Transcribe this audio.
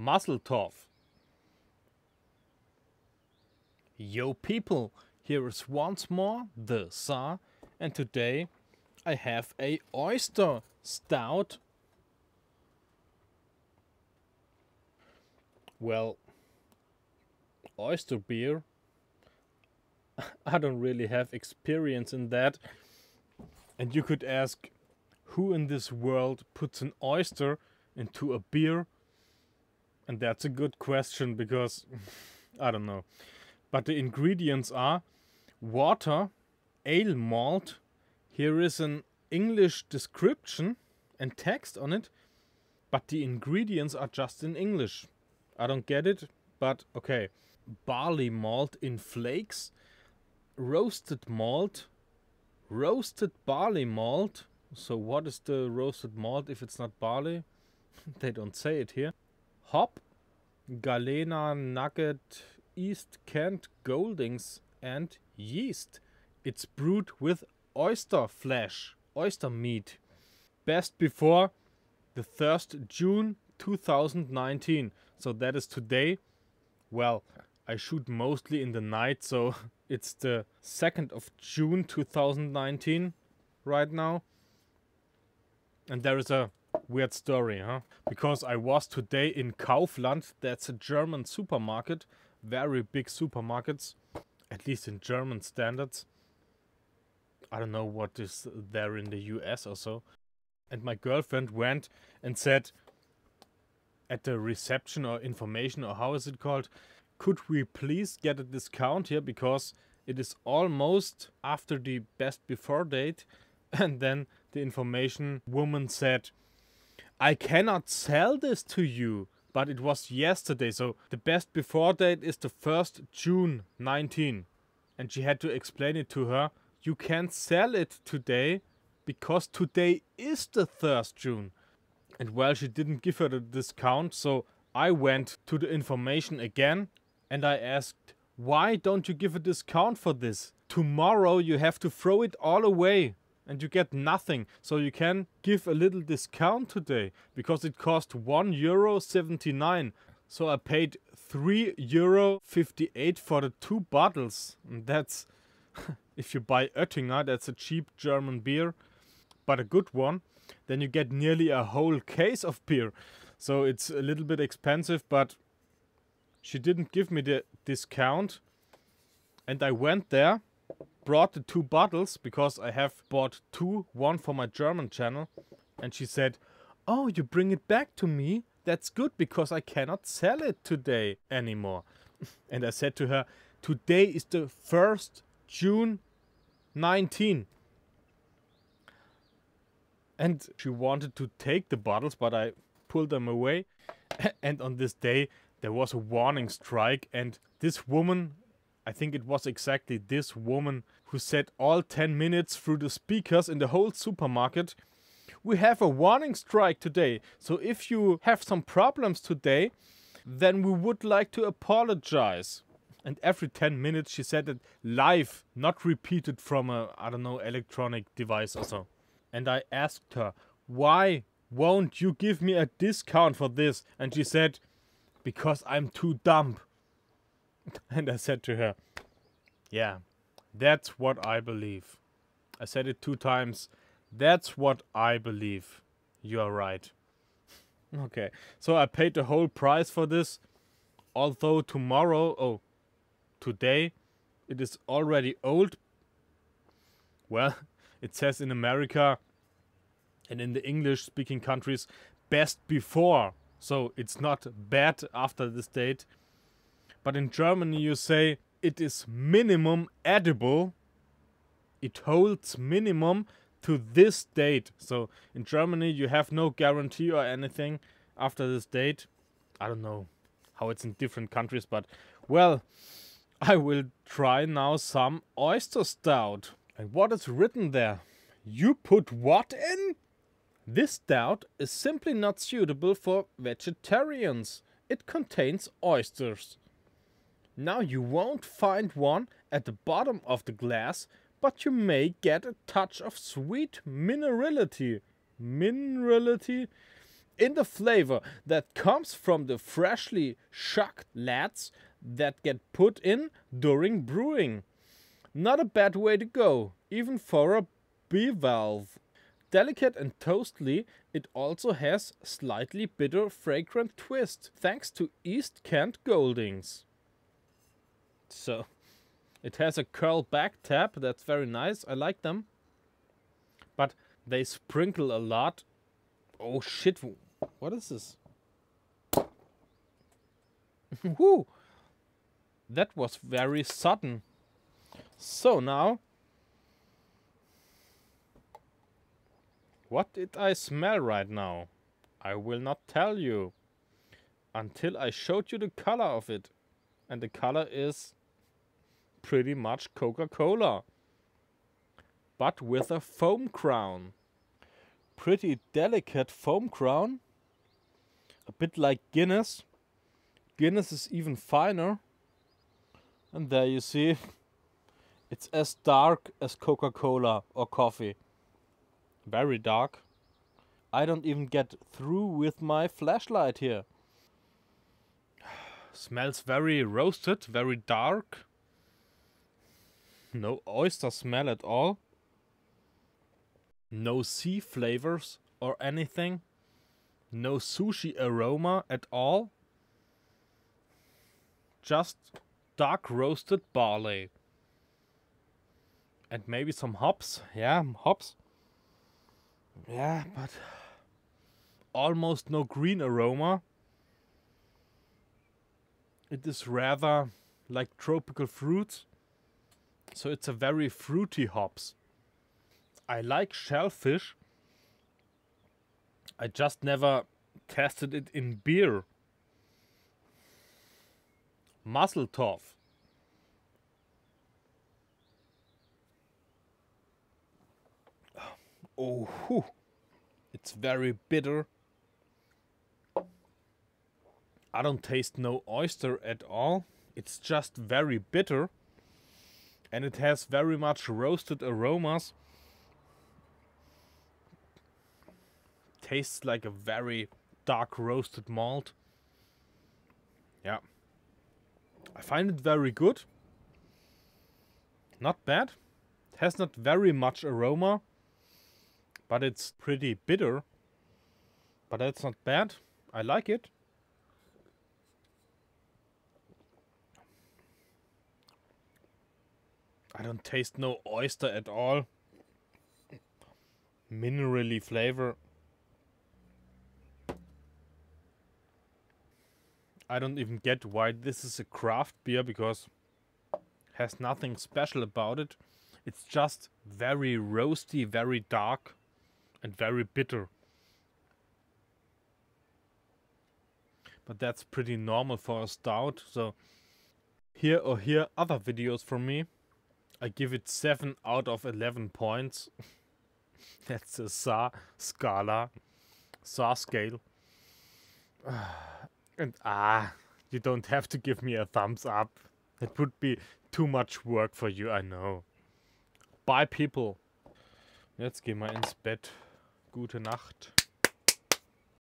Mazel tov. Yo people, here is once more the Tsar, and today I have a oyster stout. Well, oyster beer, I don't really have experience in that. And you could ask, who in this world puts an oyster into a beer? And that's a good question, because I don't know. But the ingredients are water, ale malt. Here is an English description and text on it, but the ingredients are just in English. I don't get it, but okay. Barley malt in flakes, roasted malt, roasted barley malt. So what is the roasted malt if it's not barley? They don't say it here. Hop, Galena, Nugget, East Kent Goldings, and yeast. It's brewed with oyster flesh, oyster meat. Best before the 3rd June 2019. So that is today. Well, I shoot mostly in the night, so it's the 2nd of June 2019 right now. And there is a weird story, huh? Because I was today in Kaufland, that's a German supermarket, very big supermarkets, at least in German standards. I don't know what is there in the US or so. And my girlfriend went and said at the reception or information, or how is it called, could we please get a discount here because it is almost after the best before date. And then the information woman said, I cannot sell this to you, but it was yesterday, so the best before date is the 1st June 19. And she had to explain it to her, you can't sell it today, because today is the 1st June. And well, she didn't give her the discount, so I went to the information again, and I asked, why don't you give a discount for this? Tomorrow you have to throw it all away. And you get nothing, so you can give a little discount today, because it cost €1.79, so I paid €3.58 for the 2 bottles, and that's, if you buy Oettinger, that's a cheap German beer, but a good one, then you get nearly a whole case of beer, so it's a little bit expensive, but she didn't give me the discount, and I went there, brought the 2 bottles because I have bought 2, one for my German channel, and she said, oh, you bring it back to me, that's good because I cannot sell it today anymore. And I said to her, today is the 1st June 19. And she wanted to take the bottles, but I pulled them away. And on this day there was a warning strike, and this woman, I think it was exactly this woman, who said all 10 minutes through the speakers in the whole supermarket, we have a warning strike today, so if you have some problems today, then we would like to apologize. And every 10 minutes she said it live, not repeated from a, I don't know, electronic device or so. And I asked her, why won't you give me a discount for this? And she said, because I'm too dumb. And I said to her, yeah, that's what I believe. I said it 2 times. That's what I believe. You are right. Okay, so I paid the whole price for this. Although tomorrow, oh, today, it is already old. Well, it says in America and in the English-speaking countries, best before. So it's not bad after this date. But in Germany you say, it is minimum edible, it holds minimum to this date. So in Germany you have no guarantee or anything after this date. I don't know how it's in different countries, but well, I will try now some oyster stout. And what is written there? You put what in? This stout is simply not suitable for vegetarians. It contains oysters. Now you won't find one at the bottom of the glass, but you may get a touch of sweet minerality in the flavor that comes from the freshly shucked lads that get put in during brewing. Not a bad way to go, even for a beer valve. Delicate and toastly, it also has slightly bitter fragrant twist, thanks to East Kent Goldings. So, it has a curl back tap, that's very nice, I like them. But they sprinkle a lot. Oh shit, what is this? Woo! That was very sudden. So now... what did I smell right now? I will not tell you until I showed you the color of it. And the color is pretty much Coca-Cola, but with a foam crown. Pretty delicate foam crown, a bit like Guinness. Guinness is even finer. And there you see, it's as dark as Coca-Cola or coffee. Very dark. I don't even get through with my flashlight here. Smells very roasted, very dark. No oyster smell at all. No sea flavors or anything. No sushi aroma at all. Just dark roasted barley. And maybe some hops. Yeah, hops. Yeah, but almost no green aroma. It is rather like tropical fruit, so it's a very fruity hops. I like shellfish. I just never tasted it in beer. Musseltorf. Oh, whew. It's very bitter. I don't taste no oyster at all. It's just very bitter. And it has very much roasted aromas. Tastes like a very dark roasted malt. Yeah. I find it very good. Not bad. It has not very much aroma. But it's pretty bitter, but that's not bad. I like it. I don't taste no oyster at all. Minerally flavor. I don't even get why this is a craft beer, because it has nothing special about it. It's just very roasty, very dark. And very bitter. But that's pretty normal for a stout. So here or here other videos from me. I give it 7 out of 11 points. That's a SAR scala. SAR scale. And you don't have to give me a thumbs up. It would be too much work for you, I know. Bye people. Jetzt gehen wir ins Bett. Gute Nacht.